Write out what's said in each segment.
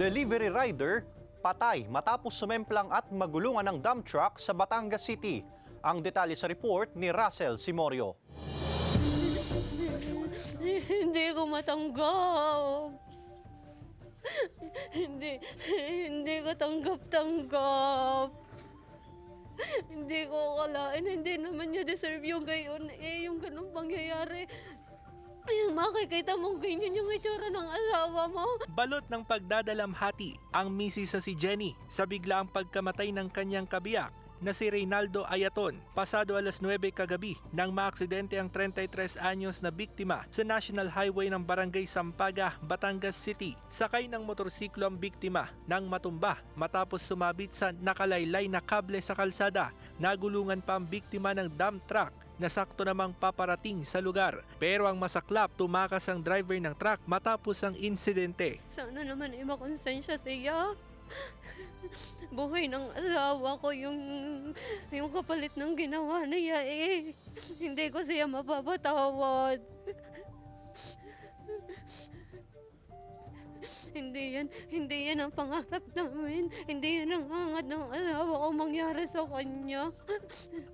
Delivery rider patay matapos sumemplang at magulungan ng dump truck sa Batangas City. Ang detalye sa report ni Russell Simorio. Hindi ko matanggap. Hindi ko tanggap. Hindi ko akalain. Hindi naman niya deserve yung gayon. Eh, yung ganun pangyayari. Makikita mong ganyan yung itsura ng asawa mo. Balot ng pagdadalamhati ang misis sa si Jenny sa biglaang pagkamatay ng kanyang kabiyak na si Reynaldo Ayaton pasado alas 9 kagabi nang maaksidente ang 33 anyos na biktima sa National Highway ng Barangay Sampaga, Batangas City. Sakay ng motorsiklo ang biktima nang matumba matapos sumabit sa nakalaylay na kable sa kalsada. Nagulungan pa ang biktima ng dump truck na sakto namang paparating sa lugar. Pero ang masaklap, tumakas ang driver ng truck matapos ang insidente. Sana naman ay makonsensya siya. Buhay ng asawa ko yung kapalit ng ginawa niya eh. Hindi ko siya mapapatawad. Hindi yan ang pangarap namin. Hindi yan ang hangat ng asawa ko mangyari sa kanya.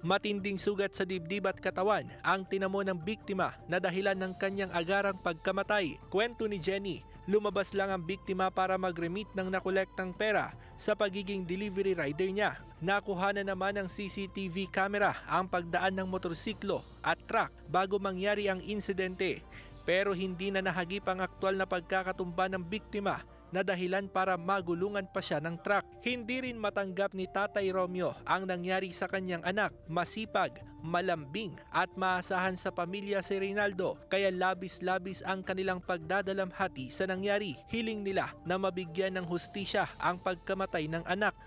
Matinding sugat sa dibdib at katawan ang tinamo ng biktima na dahilan ng kanyang agarang pagkamatay. Kwento ni Jenny, lumabas lang ang biktima para mag-remit ng nakolektang pera sa pagiging delivery rider niya. Nakuha na naman ng CCTV camera ang pagdaan ng motorsiklo at truck bago mangyari ang insidente. Pero hindi na nahagip ang aktual na pagkakatumba ng biktima na dahilan para magulungan pa siya ng truck. Hindi rin matanggap ni Tatay Romeo ang nangyari sa kanyang anak. Masipag, malambing at maasahan sa pamilya si Reynaldo, kaya labis-labis ang kanilang pagdadalamhati sa nangyari. Hiling nila na mabigyan ng hustisya ang pagkamatay ng anak.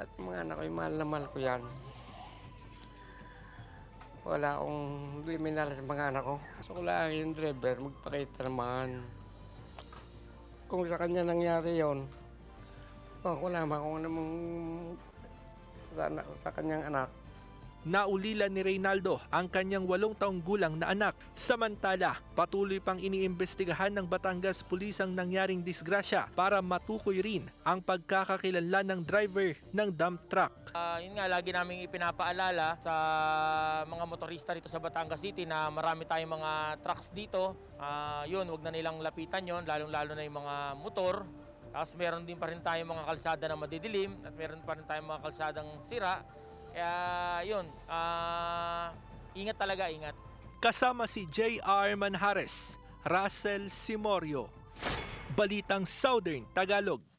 At mga anak ko, mahal na mahal ko yan. Wala akong kriminal sa mga anak ko. So wala yung driver, magpakita naman. Kung sa kanya nangyari yon, wala naman kung namang sa kanyang anak. Naulila ni Reynaldo ang kanyang 8 taong gulang na anak. Samantala, patuloy pang iniimbestigahan ng Batangas Police ang nangyaring disgrasya para matukoy rin ang pagkakakilanlan ng driver ng dump truck. Yun nga, lagi namin ipinapaalala sa mga motorista dito sa Batangas City na marami tayong mga trucks dito. Yun, wag na nilang lapitan yon, lalong-lalo na yung mga motor. Tapos meron din pa rin tayong mga kalsada na madidilim at meron pa rin tayong mga kalsadang sira. Kaya yun, ingat talaga, ingat. Kasama si J. R. Manjares, Russell Simorio, Balitang Southern Tagalog.